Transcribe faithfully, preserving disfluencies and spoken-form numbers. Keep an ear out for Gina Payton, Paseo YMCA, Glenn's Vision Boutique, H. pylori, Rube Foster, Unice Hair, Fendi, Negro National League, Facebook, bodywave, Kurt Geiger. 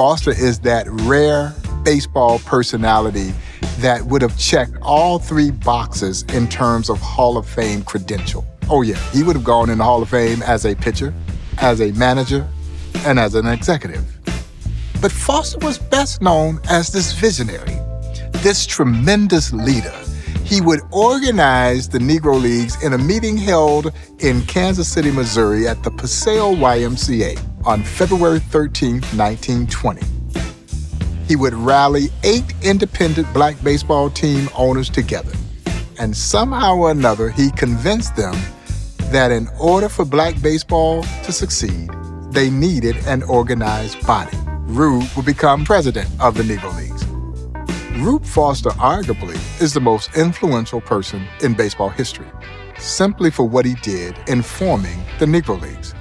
Foster is that rare baseball personality that would have checked all three boxes in terms of Hall of Fame credential. Oh yeah, he would have gone in the Hall of Fame as a pitcher, as a manager, and as an executive. But Foster was best known as this visionary, this tremendous leader. He would organize the Negro Leagues in a meeting held in Kansas City, Missouri at the Paseo Y M C A on February thirteenth, nineteen twenty. He would rally eight independent black baseball team owners together, and somehow or another, he convinced them that in order for black baseball to succeed, they needed an organized body. Rube would become president of the Negro Leagues. Rube Foster arguably is the most influential person in baseball history, simply for what he did in forming the Negro Leagues.